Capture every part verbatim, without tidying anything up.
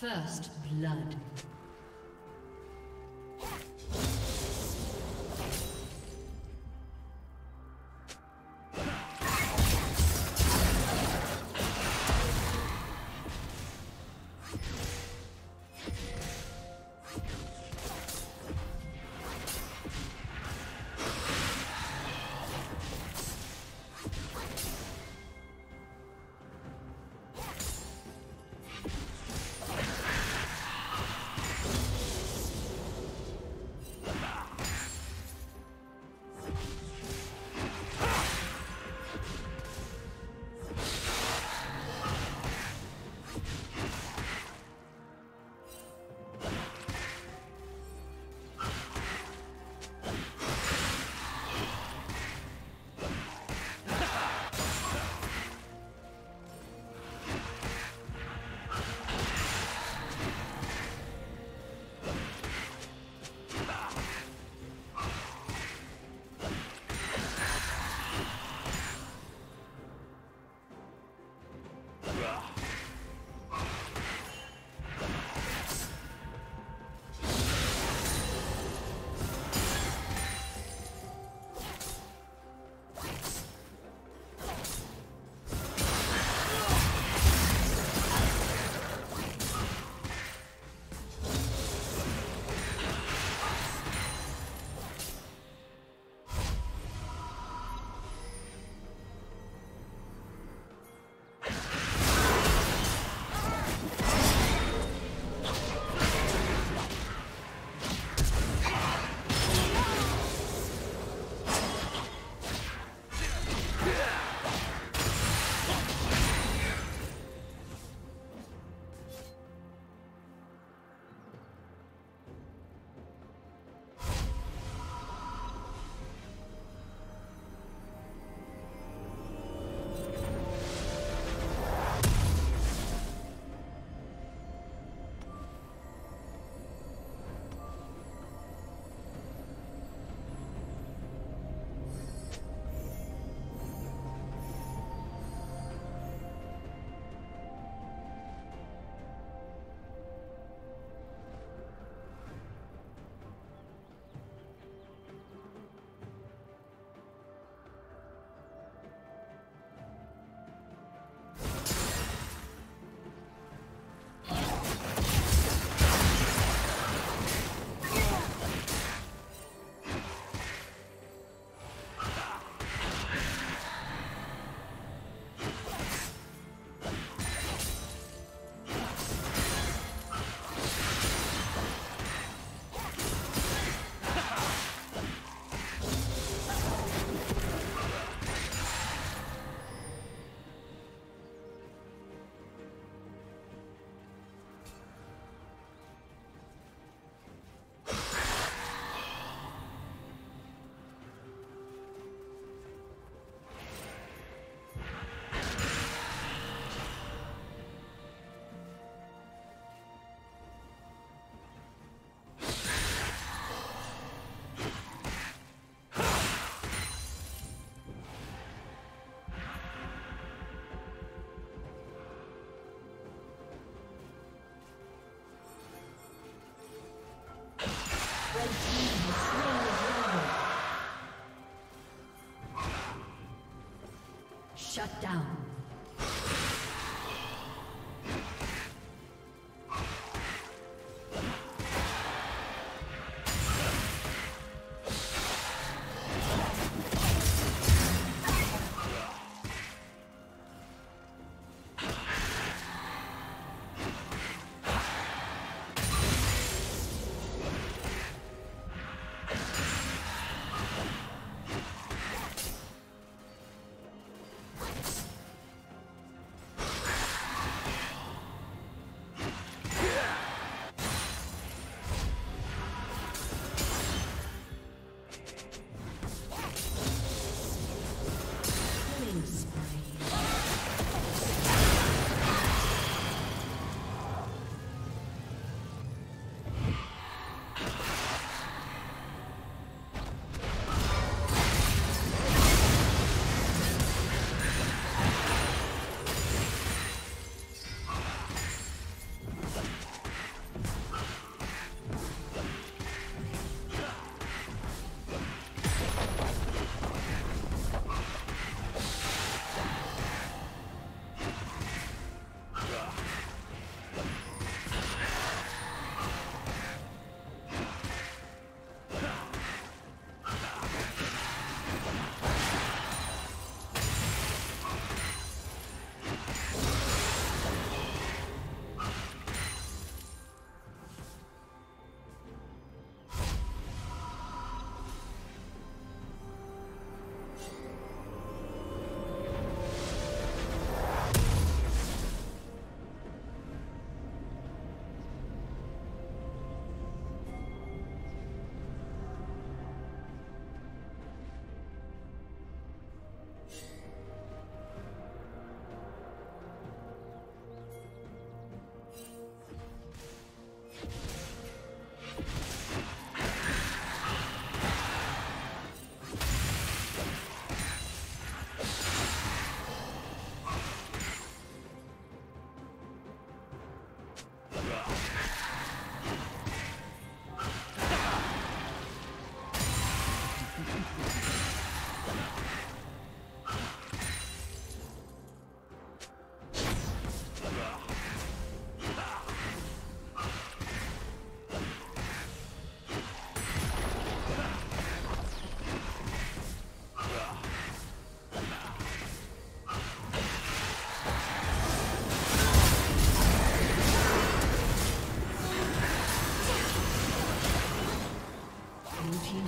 First blood.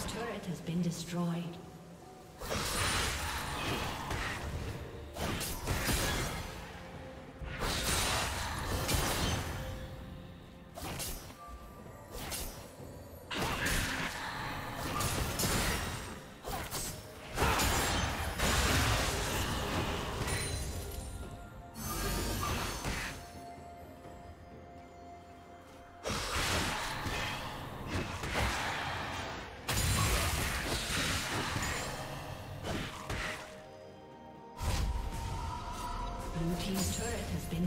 team's turret has been destroyed. Blue team's turret has been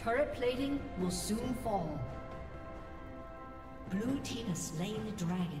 Turret plating will soon fall. Blue team has slain the dragon.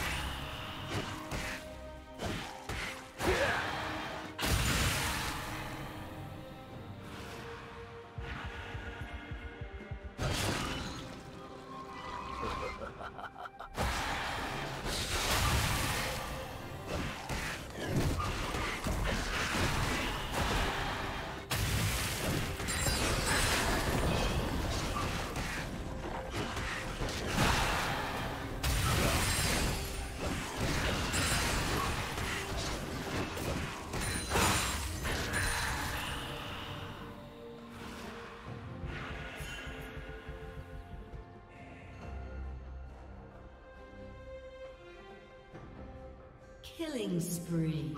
Killing spree.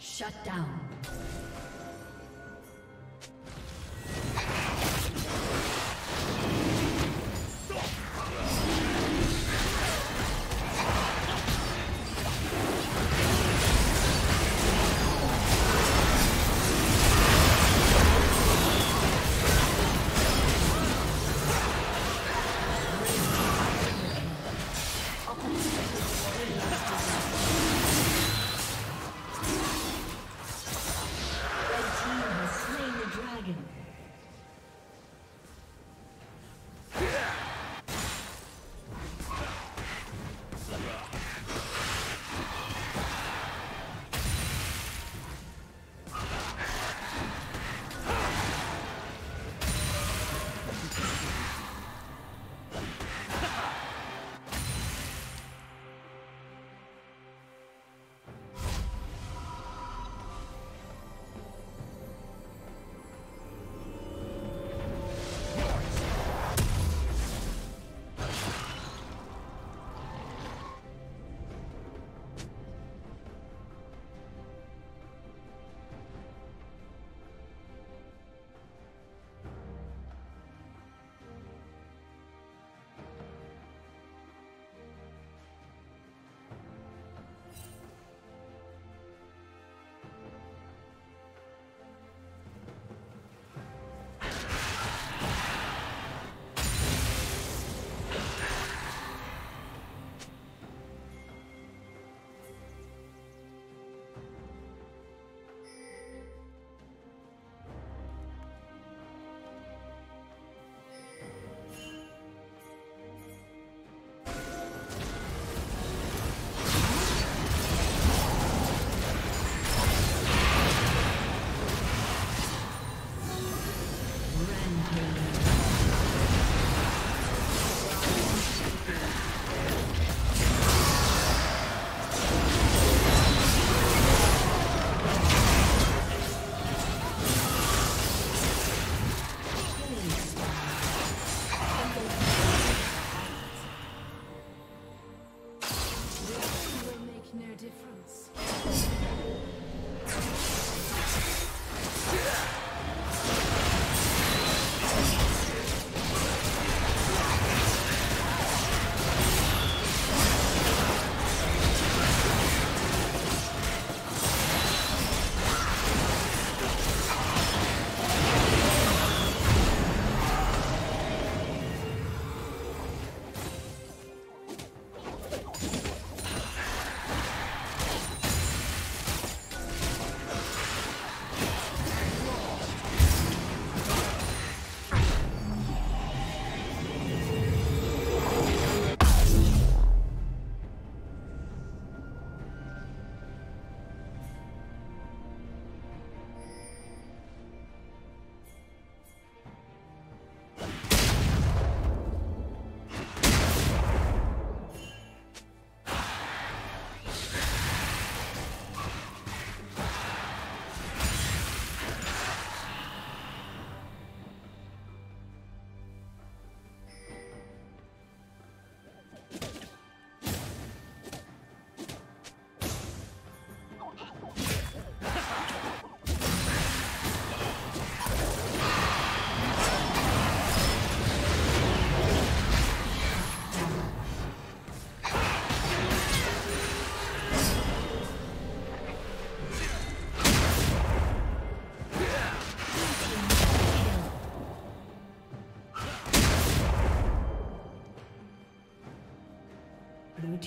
Shut down. Blue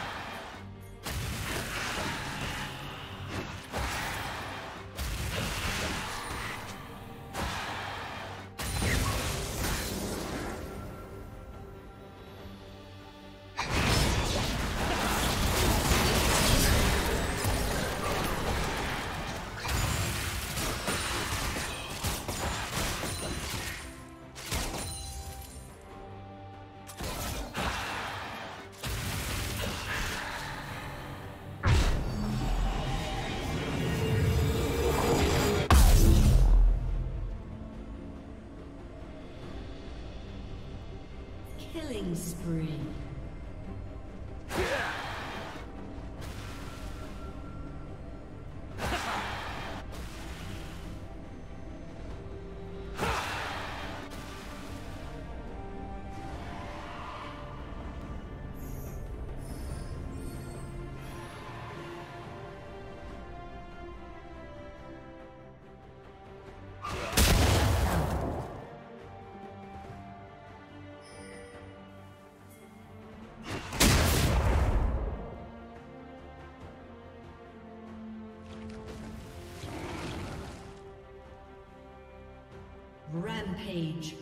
Killing spree. Rampage.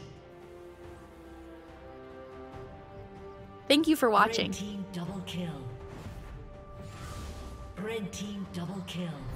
Thank you for watching. Red team double kill. Red team double kill.